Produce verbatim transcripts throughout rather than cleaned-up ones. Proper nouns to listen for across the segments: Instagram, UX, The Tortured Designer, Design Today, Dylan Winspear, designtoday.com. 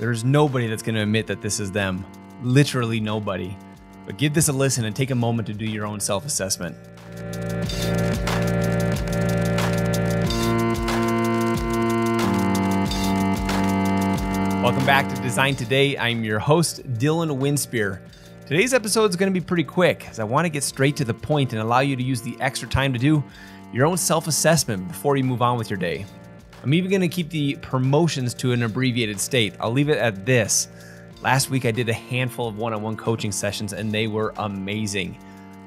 There's nobody that's going to admit that this is them. Literally nobody. But give this a listen and take a moment to do your own self-assessment. Welcome back to Design Today. I'm your host, Dylan Winspear. Today's episode is going to be pretty quick, as I want to get straight to the point and allow you to use the extra time to do your own self-assessment before you move on with your day. I'm even going to keep the promotions to an abbreviated state. I'll leave it at this. Last week I did a handful of one-on-one coaching sessions and they were amazing.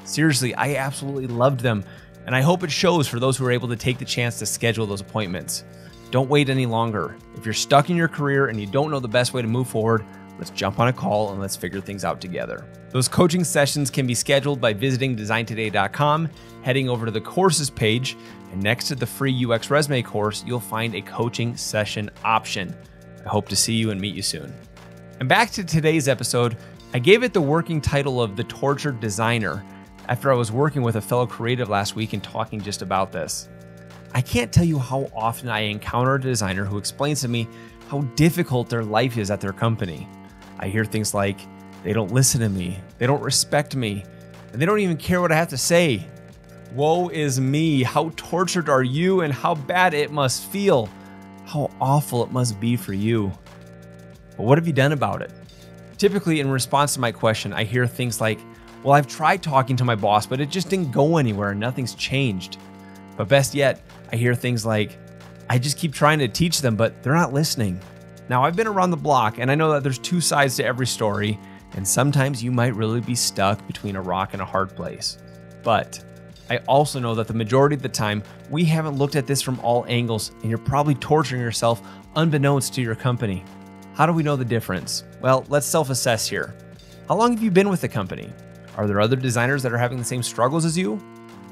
Seriously, I absolutely loved them, and I hope it shows for those who are able to take the chance to schedule those appointments. Don't wait any longer. If you're stuck in your career and you don't know the best way to move forward, let's jump on a call and let's figure things out together. Those coaching sessions can be scheduled by visiting design today dot com, heading over to the courses page, and next to the free U X resume course, you'll find a coaching session option. I hope to see you and meet you soon. And back to today's episode, I gave it the working title of The Tortured Designer after I was working with a fellow creative last week and talking just about this. I can't tell you how often I encounter a designer who explains to me how difficult their life is at their company. I hear things like, they don't listen to me, they don't respect me, and they don't even care what I have to say. Woe is me, how tortured are you and how bad it must feel. How awful it must be for you. But what have you done about it? Typically in response to my question, I hear things like, well, I've tried talking to my boss, but it just didn't go anywhere and nothing's changed. But best yet, I hear things like, I just keep trying to teach them, but they're not listening. Now, I've been around the block and I know that there's two sides to every story, and sometimes you might really be stuck between a rock and a hard place. But I also know that the majority of the time, we haven't looked at this from all angles, and you're probably torturing yourself unbeknownst to your company. How do we know the difference? Well, let's self-assess here. How long have you been with the company? Are there other designers that are having the same struggles as you?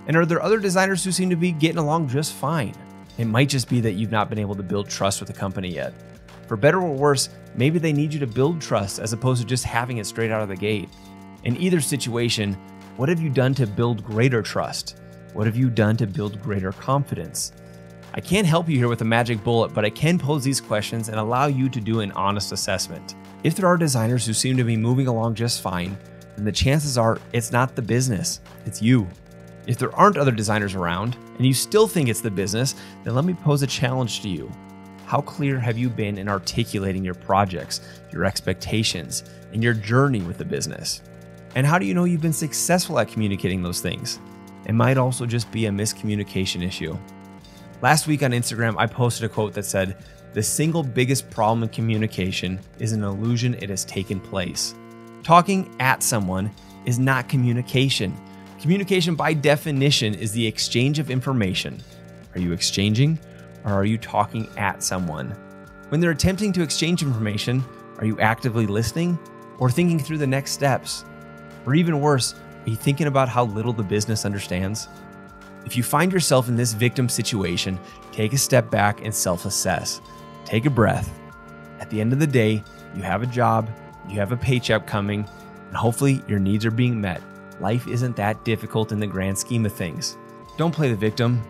And are there other designers who seem to be getting along just fine? It might just be that you've not been able to build trust with the company yet. For better or worse, maybe they need you to build trust as opposed to just having it straight out of the gate. In either situation, what have you done to build greater trust? What have you done to build greater confidence? I can't help you here with a magic bullet, but I can pose these questions and allow you to do an honest assessment. If there are designers who seem to be moving along just fine, then the chances are it's not the business, it's you. If there aren't other designers around and you still think it's the business, then let me pose a challenge to you. How clear have you been in articulating your projects, your expectations, and your journey with the business? And how do you know you've been successful at communicating those things? It might also just be a miscommunication issue. Last week on Instagram, I posted a quote that said, "The single biggest problem in communication is an illusion it has taken place." Talking at someone is not communication. Communication, by definition, is the exchange of information. Are you exchanging, or are you talking at someone? When they're attempting to exchange information, are you actively listening or thinking through the next steps? Or even worse, are you thinking about how little the business understands? If you find yourself in this victim situation, take a step back and self-assess. Take a breath. At the end of the day, you have a job, you have a paycheck coming, and hopefully your needs are being met. Life isn't that difficult in the grand scheme of things. Don't play the victim.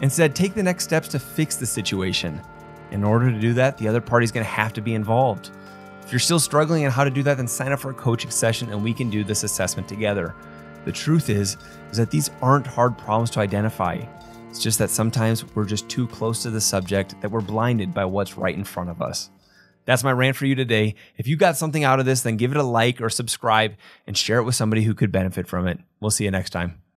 Instead, take the next steps to fix the situation. In order to do that, the other party's gonna have to be involved. If you're still struggling on how to do that, then sign up for a coaching session and we can do this assessment together. The truth is, is that these aren't hard problems to identify. It's just that sometimes we're just too close to the subject that we're blinded by what's right in front of us. That's my rant for you today. If you got something out of this, then give it a like or subscribe and share it with somebody who could benefit from it. We'll see you next time.